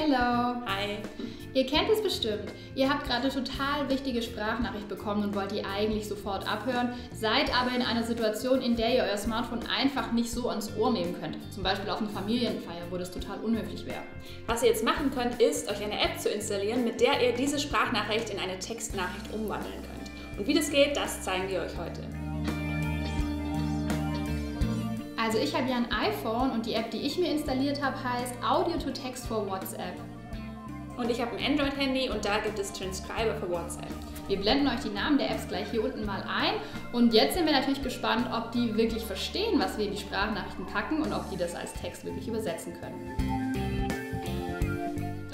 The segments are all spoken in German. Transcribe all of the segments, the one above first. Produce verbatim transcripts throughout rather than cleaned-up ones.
Hello! Hi! Ihr kennt es bestimmt. Ihr habt gerade total wichtige Sprachnachricht bekommen und wollt die eigentlich sofort abhören, seid aber in einer Situation, in der ihr euer Smartphone einfach nicht so ans Ohr nehmen könnt. Zum Beispiel auf einer Familienfeier, wo das total unhöflich wäre. Was ihr jetzt machen könnt, ist, euch eine App zu installieren, mit der ihr diese Sprachnachricht in eine Textnachricht umwandeln könnt. Und wie das geht, das zeigen wir euch heute. Also ich habe ja ein iPhone und die App, die ich mir installiert habe, heißt Audio to Text for WhatsApp. Und ich habe ein Android-Handy und da gibt es Transcriber für WhatsApp. Wir blenden euch die Namen der Apps gleich hier unten mal ein. Und jetzt sind wir natürlich gespannt, ob die wirklich verstehen, was wir in die Sprachnachrichten packen und ob die das als Text wirklich übersetzen können.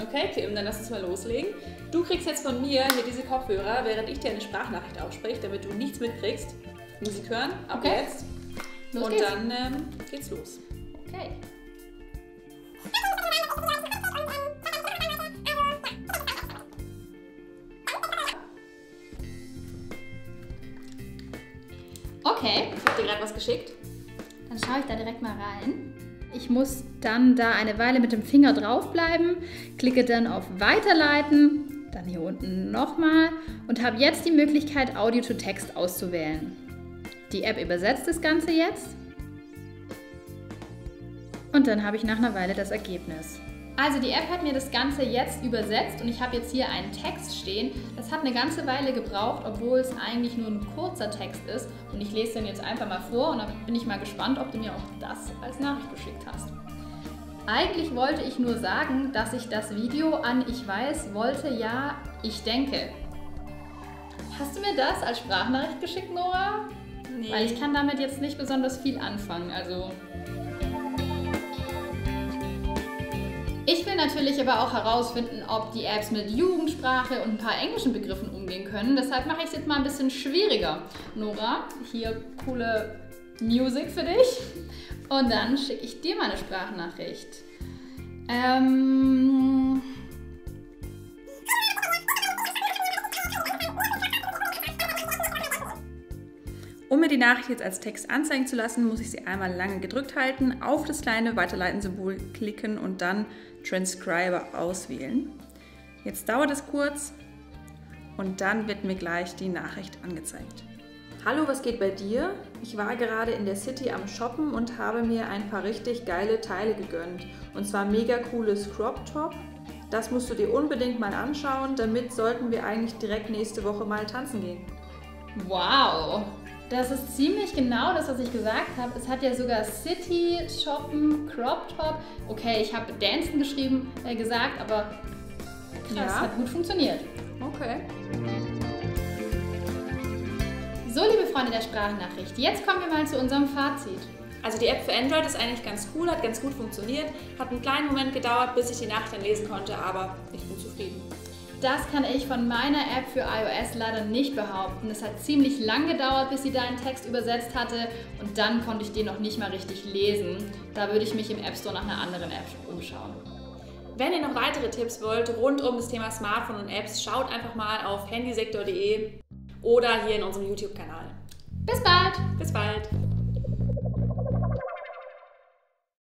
Okay, Kim, dann lass uns mal loslegen. Du kriegst jetzt von mir hier diese Kopfhörer, während ich dir eine Sprachnachricht ausspreche, damit du nichts mitkriegst. Musik hören, ab okay. Jetzt. Los und geht's. Dann ähm, geht's los. Okay. Okay. Ich hab dir gerade was geschickt. Dann schaue ich da direkt mal rein. Ich muss dann da eine Weile mit dem Finger drauf bleiben, klicke dann auf Weiterleiten, dann hier unten nochmal und habe jetzt die Möglichkeit, Audio to Text auszuwählen. Die App übersetzt das Ganze jetzt und dann habe ich nach einer Weile das Ergebnis. Also die App hat mir das Ganze jetzt übersetzt und ich habe jetzt hier einen Text stehen. Das hat eine ganze Weile gebraucht, obwohl es eigentlich nur ein kurzer Text ist und ich lese den jetzt einfach mal vor und dann bin ich mal gespannt, ob du mir auch das als Nachricht geschickt hast. Eigentlich wollte ich nur sagen, dass ich das Video an Ich weiß wollte, ja, ich denke. Hast du mir das als Sprachnachricht geschickt, Nora? Nee. Weil ich kann damit jetzt nicht besonders viel anfangen, also... Ich will natürlich aber auch herausfinden, ob die Apps mit Jugendsprache und ein paar englischen Begriffen umgehen können. Deshalb mache ich es jetzt mal ein bisschen schwieriger. Nora, hier coole Musik für dich. Und dann schicke ich dir mal eine Sprachnachricht. Ähm... Um mir die Nachricht jetzt als Text anzeigen zu lassen, muss ich sie einmal lange gedrückt halten, auf das kleine Weiterleiten-Symbol klicken und dann Transcriber auswählen. Jetzt dauert es kurz und dann wird mir gleich die Nachricht angezeigt. Hallo, was geht bei dir? Ich war gerade in der City am Shoppen und habe mir ein paar richtig geile Teile gegönnt. Und zwar mega cooles Crop-Top. Das musst du dir unbedingt mal anschauen, damit sollten wir eigentlich direkt nächste Woche mal tanzen gehen. Wow! Das ist ziemlich genau das, was ich gesagt habe. Es hat ja sogar City, Shoppen, Crop Top. Okay, ich habe Dancen geschrieben, äh, gesagt, aber krass, ja. Hat gut funktioniert. Okay. So, liebe Freunde der Sprachnachricht, jetzt kommen wir mal zu unserem Fazit. Also die App für Android ist eigentlich ganz cool, hat ganz gut funktioniert, hat einen kleinen Moment gedauert, bis ich die Nachricht dann lesen konnte, aber ich bin zufrieden. Das kann ich von meiner App für iOS leider nicht behaupten. Es hat ziemlich lang gedauert, bis sie da einen Text übersetzt hatte und dann konnte ich den noch nicht mal richtig lesen. Da würde ich mich im App Store nach einer anderen App umschauen. Wenn ihr noch weitere Tipps wollt rund um das Thema Smartphone und Apps, schaut einfach mal auf Handysektor punkt de oder hier in unserem YouTube-Kanal. Bis bald! Bis bald!